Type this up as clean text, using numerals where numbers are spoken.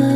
So